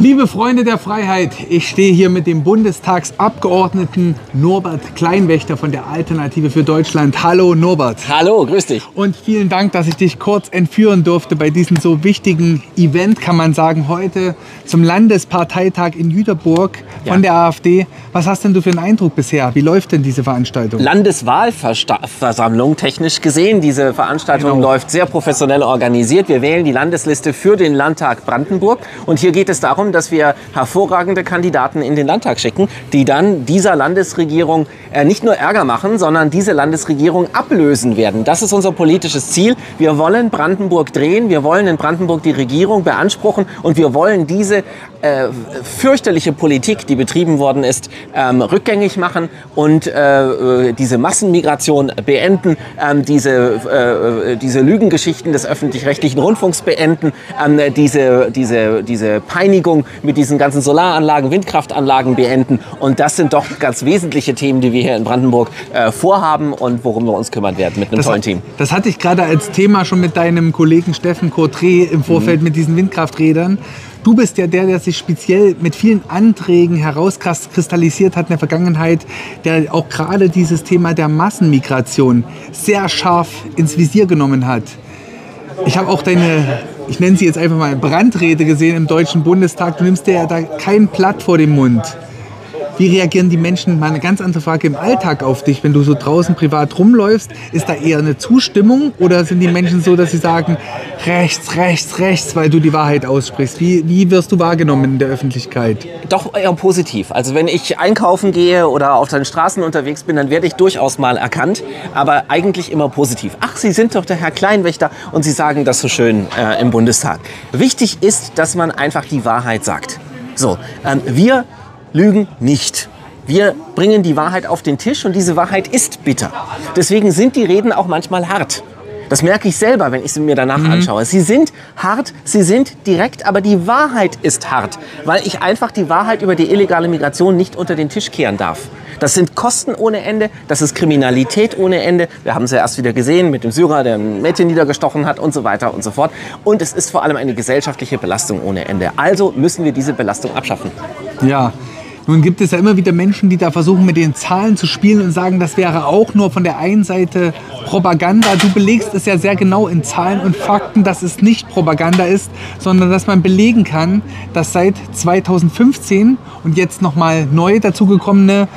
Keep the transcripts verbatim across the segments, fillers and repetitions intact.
Liebe Freunde der Freiheit, ich stehe hier mit dem Bundestagsabgeordneten Norbert Kleinwächter von der Alternative für Deutschland. Hallo Norbert. Hallo, grüß dich. Und vielen Dank, dass ich dich kurz entführen durfte bei diesem so wichtigen Event, kann man sagen, heute zum Landesparteitag in Jüterbog von ja. der AfD. Was hast denn du für einen Eindruck bisher? Wie läuft denn diese Veranstaltung? Landeswahlversammlung technisch gesehen. Diese Veranstaltung genau. läuft sehr professionell organisiert. Wir wählen die Landesliste für den Landtag Brandenburg und hier geht es darum, dass wir hervorragende Kandidaten in den Landtag schicken, die dann dieser Landesregierung äh, nicht nur Ärger machen, sondern diese Landesregierung ablösen werden. Das ist unser politisches Ziel. Wir wollen Brandenburg drehen, wir wollen in Brandenburg die Regierung beanspruchen und wir wollen diese äh, fürchterliche Politik, die betrieben worden ist, ähm, rückgängig machen und äh, diese Massenmigration beenden, äh, diese, äh, diese Lügengeschichten des öffentlich-rechtlichen Rundfunks beenden, äh, diese, diese, diese Peinigung mit diesen ganzen Solaranlagen, Windkraftanlagen beenden. Und das sind doch ganz wesentliche Themen, die wir hier in Brandenburg äh, vorhaben und worum wir uns kümmern werden mit einem das, tollen Team. Das hatte ich gerade als Thema schon mit deinem Kollegen Steffen Cotré im Vorfeld mhm. mit diesen Windkrafträdern. Du bist ja der, der sich speziell mit vielen Anträgen herauskristallisiert hat in der Vergangenheit, der auch gerade dieses Thema der Massenmigration sehr scharf ins Visier genommen hat. Ich habe auch deine, ich nenne sie jetzt einfach mal Brandrede gesehen im Deutschen Bundestag. Du nimmst dir ja da kein Blatt vor den Mund. Wie reagieren die Menschen, mal eine ganz andere Frage, im Alltag auf dich, wenn du so draußen privat rumläufst? Ist da eher eine Zustimmung oder sind die Menschen so, dass sie sagen, rechts, rechts, rechts, weil du die Wahrheit aussprichst? Wie, wie wirst du wahrgenommen in der Öffentlichkeit? Doch eher positiv. Also wenn ich einkaufen gehe oder auf den Straßen unterwegs bin, dann werde ich durchaus mal erkannt, aber eigentlich immer positiv. Ach, Sie sind doch der Herr Kleinwächter und Sie sagen das so schön äh, im Bundestag. Wichtig ist, dass man einfach die Wahrheit sagt. So, ähm, wir lügen nicht. Wir bringen die Wahrheit auf den Tisch und diese Wahrheit ist bitter. Deswegen sind die Reden auch manchmal hart. Das merke ich selber, wenn ich sie mir danach mhm. anschaue. Sie sind hart, sie sind direkt, aber die Wahrheit ist hart, weil ich einfach die Wahrheit über die illegale Migration nicht unter den Tisch kehren darf. Das sind Kosten ohne Ende, das ist Kriminalität ohne Ende. Wir haben es ja erst wieder gesehen mit dem Syrer, der ein Mädchen niedergestochen hat und so weiter und so fort. Und es ist vor allem eine gesellschaftliche Belastung ohne Ende. Also müssen wir diese Belastung abschaffen. Ja. Nun gibt es ja immer wieder Menschen, die da versuchen, mit den Zahlen zu spielen und sagen, das wäre auch nur von der einen Seite Propaganda. Du belegst es ja sehr genau in Zahlen und Fakten, dass es nicht Propaganda ist, sondern dass man belegen kann, dass seit zweitausendfünfzehn und jetzt nochmal neu dazugekommene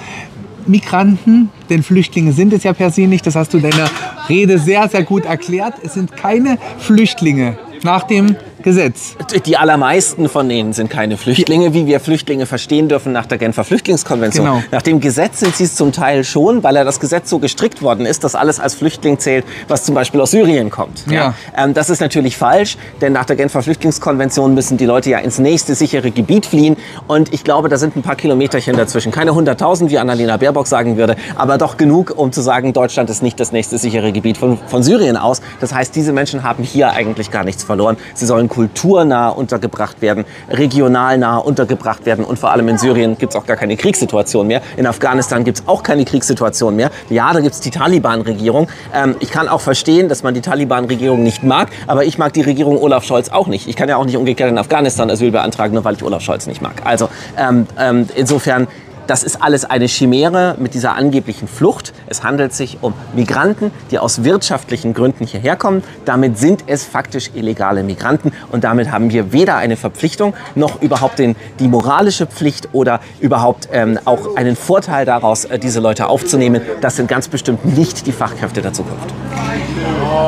Migranten, denn Flüchtlinge sind es ja per se nicht, das hast du in deiner Rede sehr, sehr gut erklärt, es sind keine Flüchtlinge nach dem Gesetz. Die allermeisten von denen sind keine Flüchtlinge, wie wir Flüchtlinge verstehen dürfen nach der Genfer Flüchtlingskonvention. Genau. Nach dem Gesetz sind sie es zum Teil schon, weil er das Gesetz so gestrickt worden ist, dass alles als Flüchtling zählt, was zum Beispiel aus Syrien kommt. Ja. Ja. Ähm, das ist natürlich falsch, denn nach der Genfer Flüchtlingskonvention müssen die Leute ja ins nächste sichere Gebiet fliehen und ich glaube, da sind ein paar Kilometerchen dazwischen. Keine hunderttausend, wie Annalena Baerbock sagen würde, aber doch genug, um zu sagen, Deutschland ist nicht das nächste sichere Gebiet von, von Syrien aus. Das heißt, diese Menschen haben hier eigentlich gar nichts verloren. Sie sollen kulturnah untergebracht werden, regional nah untergebracht werden und vor allem in Syrien gibt es auch gar keine Kriegssituation mehr. In Afghanistan gibt es auch keine Kriegssituation mehr. Ja, da gibt es die Taliban-Regierung. Ähm, ich kann auch verstehen, dass man die Taliban-Regierung nicht mag, aber ich mag die Regierung Olaf Scholz auch nicht. Ich kann ja auch nicht umgekehrt in Afghanistan Asyl beantragen, nur weil ich Olaf Scholz nicht mag. Also ähm, ähm, insofern, das ist alles eine Chimäre mit dieser angeblichen Flucht. Es handelt sich um Migranten, die aus wirtschaftlichen Gründen hierher kommen. Damit sind es faktisch illegale Migranten. Und damit haben wir weder eine Verpflichtung noch überhaupt den, die moralische Pflicht oder überhaupt ähm, auch einen Vorteil daraus, äh, diese Leute aufzunehmen. Das sind ganz bestimmt nicht die Fachkräfte der Zukunft.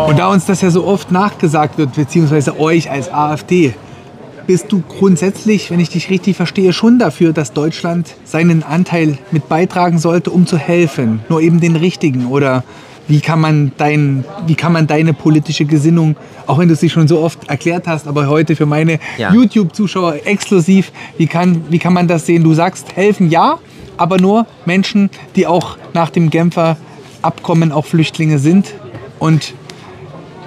Und da uns das ja so oft nachgesagt wird, beziehungsweise euch als AfD, bist du grundsätzlich, wenn ich dich richtig verstehe, schon dafür, dass Deutschland seinen Anteil mit beitragen sollte, um zu helfen, nur eben den richtigen? Oder wie kann man dein, wie kann man deine politische Gesinnung, auch wenn du sie schon so oft erklärt hast, aber heute für meine ja. YouTube-Zuschauer exklusiv, wie kann, wie kann man das sehen? Du sagst, helfen ja, aber nur Menschen, die auch nach dem Genfer Abkommen auch Flüchtlinge sind und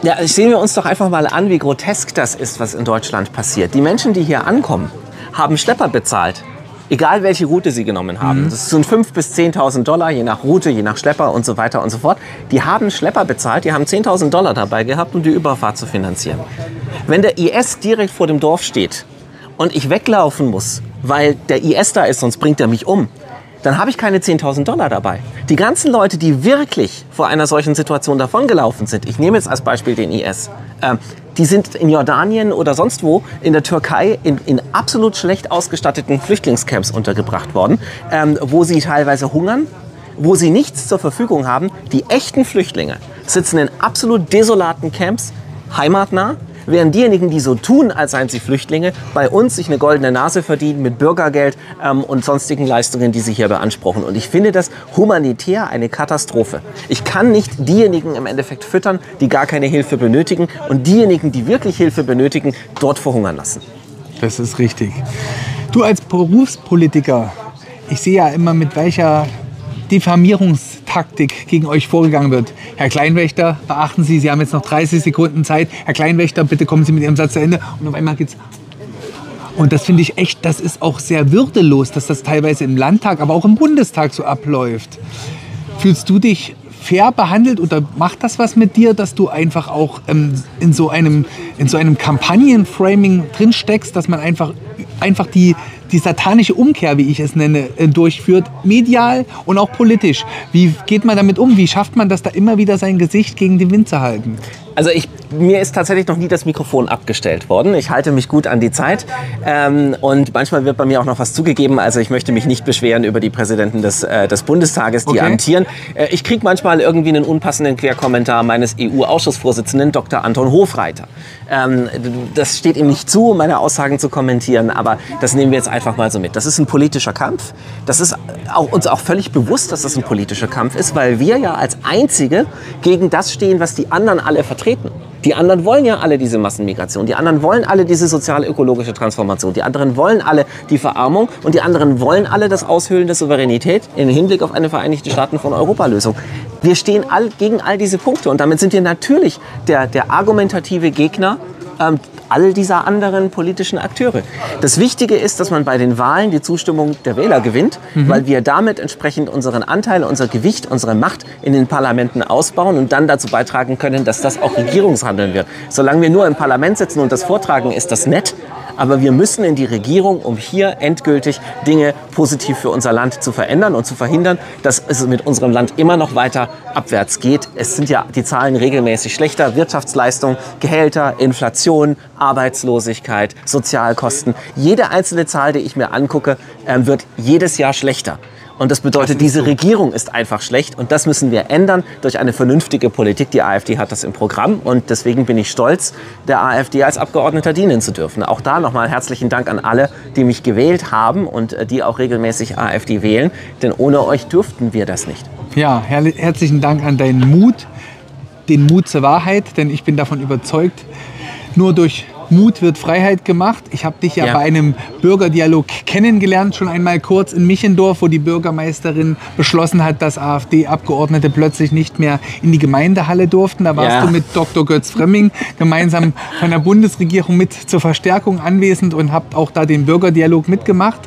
ja, sehen wir uns doch einfach mal an, wie grotesk das ist, was in Deutschland passiert. Die Menschen, die hier ankommen, haben Schlepper bezahlt. Egal, welche Route sie genommen haben. Mhm. Das sind fünftausend bis zehntausend Dollar, je nach Route, je nach Schlepper und so weiter und so fort. Die haben Schlepper bezahlt, die haben zehntausend Dollar dabei gehabt, um die Überfahrt zu finanzieren. Wenn der I S direkt vor dem Dorf steht und ich weglaufen muss, weil der I S da ist, sonst bringt er mich um, dann habe ich keine zehntausend Dollar dabei. Die ganzen Leute, die wirklich vor einer solchen Situation davongelaufen sind, ich nehme jetzt als Beispiel den I S, äh, die sind in Jordanien oder sonst wo in der Türkei in, in absolut schlecht ausgestatteten Flüchtlingscamps untergebracht worden, ähm, wo sie teilweise hungern, wo sie nichts zur Verfügung haben. Die echten Flüchtlinge sitzen in absolut desolaten Camps, heimatnah, während diejenigen, die so tun, als seien sie Flüchtlinge, bei uns sich eine goldene Nase verdienen mit Bürgergeld ähm, und sonstigen Leistungen, die sie hier beanspruchen. Und ich finde das humanitär eine Katastrophe. Ich kann nicht diejenigen im Endeffekt füttern, die gar keine Hilfe benötigen, und diejenigen, die wirklich Hilfe benötigen, dort verhungern lassen. Das ist richtig. Du als Berufspolitiker, ich sehe ja immer, mit welcher Diffamierungstaktik gegen euch vorgegangen wird. Herr Kleinwächter, beachten Sie, Sie haben jetzt noch dreißig Sekunden Zeit. Herr Kleinwächter, bitte kommen Sie mit Ihrem Satz zu Ende. Und auf einmal geht's. Und das finde ich echt, das ist auch sehr würdelos, dass das teilweise im Landtag, aber auch im Bundestag so abläuft. Fühlst du dich fair behandelt oder macht das was mit dir, dass du einfach auch ähm, in so einem, in so einem Kampagnenframing drin steckst, dass man einfach, einfach die die satanische Umkehr, wie ich es nenne, durchführt, medial und auch politisch. Wie geht man damit um? Wie schafft man das, da immer wieder sein Gesicht gegen den Wind zu halten? Also ich, mir ist tatsächlich noch nie das Mikrofon abgestellt worden. Ich halte mich gut an die Zeit. Ähm, und manchmal wird bei mir auch noch was zugegeben. Also ich möchte mich nicht beschweren über die Präsidenten des, äh, des Bundestages, die okay. amtieren. Äh, ich kriege manchmal irgendwie einen unpassenden Querkommentar meines E U-Ausschussvorsitzenden Doktor Anton Hofreiter. Ähm, das steht ihm nicht zu, meine Aussagen zu kommentieren. Aber das nehmen wir jetzt einfach mal so mit. Das ist ein politischer Kampf. Das ist auch, uns auch völlig bewusst, dass das ein politischer Kampf ist, weil wir ja als Einzige gegen das stehen, was die anderen alle vertreten. Die anderen wollen ja alle diese Massenmigration, die anderen wollen alle diese sozial-ökologische Transformation, die anderen wollen alle die Verarmung und die anderen wollen alle das Aushöhlen der Souveränität im Hinblick auf eine Vereinigte Staaten von Europa-Lösung. Wir stehen all, gegen all diese Punkte und damit sind wir natürlich der, der argumentative Gegner ähm, all dieser anderen politischen Akteure. Das Wichtige ist, dass man bei den Wahlen die Zustimmung der Wähler gewinnt, mhm. weil wir damit entsprechend unseren Anteil, unser Gewicht, unsere Macht in den Parlamenten ausbauen und dann dazu beitragen können, dass das auch Regierungshandeln wird. Solange wir nur im Parlament sitzen und das vortragen, ist das nett, aber wir müssen in die Regierung, um hier endgültig Dinge positiv für unser Land zu verändern und zu verhindern, dass es mit unserem Land immer noch weiter abwärts geht. Es sind ja die Zahlen regelmäßig schlechter, Wirtschaftsleistung, Gehälter, Inflation, Arbeitslosigkeit, Sozialkosten. Jede einzelne Zahl, die ich mir angucke, wird jedes Jahr schlechter. Und das bedeutet, diese Regierung ist einfach schlecht und das müssen wir ändern durch eine vernünftige Politik. Die AfD hat das im Programm und deswegen bin ich stolz, der AfD als Abgeordneter dienen zu dürfen. Auch da nochmal herzlichen Dank an alle, die mich gewählt haben und die auch regelmäßig AfD wählen, denn ohne euch dürften wir das nicht. Ja, her- herzlichen Dank an deinen Mut, den Mut zur Wahrheit, denn ich bin davon überzeugt, nur durch Mut wird Freiheit gemacht. Ich habe dich ja, ja bei einem Bürgerdialog kennengelernt, schon einmal kurz in Michendorf, wo die Bürgermeisterin beschlossen hat, dass AfD-Abgeordnete plötzlich nicht mehr in die Gemeindehalle durften. Da warst ja. du mit Doktor Götz Fremming gemeinsam von der Bundesregierung mit zur Verstärkung anwesend und habt auch da den Bürgerdialog mitgemacht.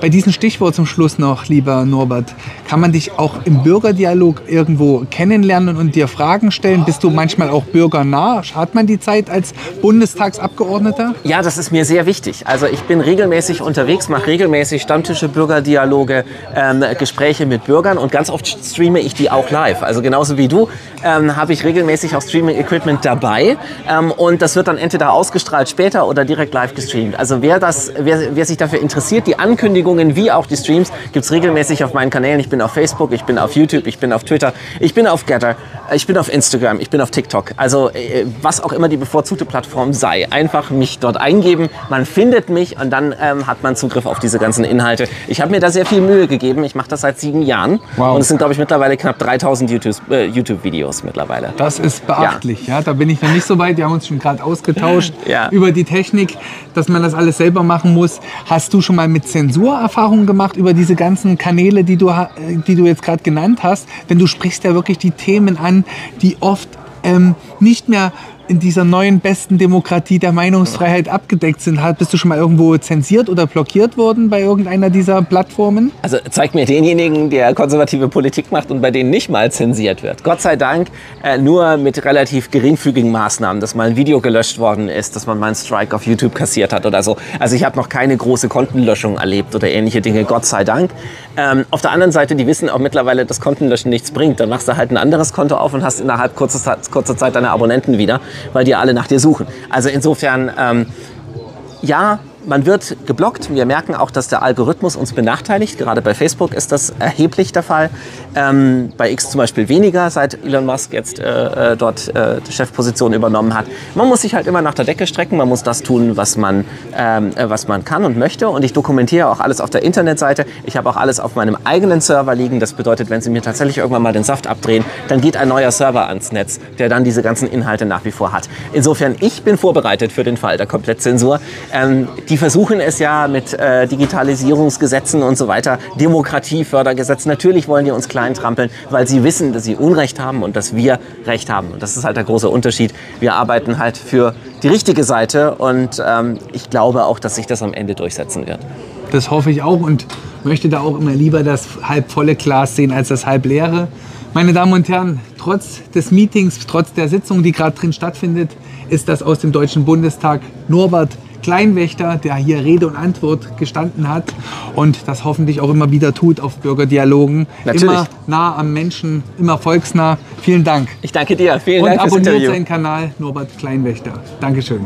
Bei diesem Stichwort zum Schluss noch, lieber Norbert, kann man dich auch im Bürgerdialog irgendwo kennenlernen und dir Fragen stellen? Bist du manchmal auch bürgernah? Hat man die Zeit als Bundestagsabgeordneter? Ja, das ist mir sehr wichtig. Also ich bin regelmäßig unterwegs, mache regelmäßig Stammtische, Bürgerdialoge, ähm, Gespräche mit Bürgern und ganz oft streame ich die auch live. Also genauso wie du ähm, habe ich regelmäßig auch Streaming-Equipment dabei ähm, und das wird dann entweder ausgestrahlt später oder direkt live gestreamt. Also wer, das, wer, wer sich dafür interessiert, die Ankündigung wie auch die Streams gibt es regelmäßig auf meinen Kanälen. Ich bin auf Facebook, ich bin auf YouTube, ich bin auf Twitter, ich bin auf Getter, ich bin auf Instagram, ich bin auf TikTok. Also was auch immer die bevorzugte Plattform sei, einfach mich dort eingeben. Man findet mich und dann ähm, hat man Zugriff auf diese ganzen Inhalte. Ich habe mir da sehr viel Mühe gegeben. Ich mache das seit sieben Jahren wow. und es sind, glaube ich, mittlerweile knapp dreitausend äh, YouTube-Videos mittlerweile. Das ist beachtlich. Ja. ja, da bin ich noch nicht so weit. Wir haben uns schon gerade ausgetauscht ja. über die Technik, dass man das alles selber machen muss. Hast du schon mal mit Zensur Erfahrungen gemacht über diese ganzen Kanäle, die du, die du jetzt gerade genannt hast? Denn du sprichst ja wirklich die Themen an, die oft ähm, nicht mehr in dieser neuen besten Demokratie der Meinungsfreiheit abgedeckt sind. Bist du schon mal irgendwo zensiert oder blockiert worden bei irgendeiner dieser Plattformen? Also zeig mir denjenigen, der konservative Politik macht und bei denen nicht mal zensiert wird. Gott sei Dank äh, nur mit relativ geringfügigen Maßnahmen, dass mal ein Video gelöscht worden ist, dass man mal einen Strike auf YouTube kassiert hat oder so. Also ich habe noch keine große Kontenlöschung erlebt oder ähnliche Dinge, Gott sei Dank. Ähm, auf der anderen Seite, die wissen auch mittlerweile, dass Kontenlöschen nichts bringt. Dann machst du halt ein anderes Konto auf und hast innerhalb kurzer, kurzer Zeit deine Abonnenten wieder, weil die alle nach dir suchen. Also insofern, ähm, ja, man wird geblockt. Wir merken auch, dass der Algorithmus uns benachteiligt. Gerade bei Facebook ist das erheblich der Fall. Ähm, bei X zum Beispiel weniger, seit Elon Musk jetzt äh, dort äh, die Chefposition übernommen hat. Man muss sich halt immer nach der Decke strecken. Man muss das tun, was man, ähm, was man kann und möchte. Und ich dokumentiere auch alles auf der Internetseite. Ich habe auch alles auf meinem eigenen Server liegen. Das bedeutet, wenn sie mir tatsächlich irgendwann mal den Saft abdrehen, dann geht ein neuer Server ans Netz, der dann diese ganzen Inhalte nach wie vor hat. Insofern, ich bin vorbereitet für den Fall der Komplettzensur. Ähm, die Die versuchen es ja mit äh, Digitalisierungsgesetzen und so weiter, Demokratiefördergesetzen. Natürlich wollen die uns kleintrampeln, weil sie wissen, dass sie Unrecht haben und dass wir Recht haben. Und das ist halt der große Unterschied. Wir arbeiten halt für die richtige Seite und ähm, ich glaube auch, dass sich das am Ende durchsetzen wird. Das hoffe ich auch und möchte da auch immer lieber das halbvolle Glas sehen als das halb leere. Meine Damen und Herren, trotz des Meetings, trotz der Sitzung, die gerade drin stattfindet, ist das aus dem Deutschen Bundestag Norbert Kleinwächter, der hier Rede und Antwort gestanden hat und das hoffentlich auch immer wieder tut auf Bürgerdialogen. Natürlich. Immer nah am Menschen, immer volksnah. Vielen Dank. Ich danke dir. Vielen Dank fürs Interview. Und abonniert seinen Kanal Norbert Kleinwächter. Dankeschön.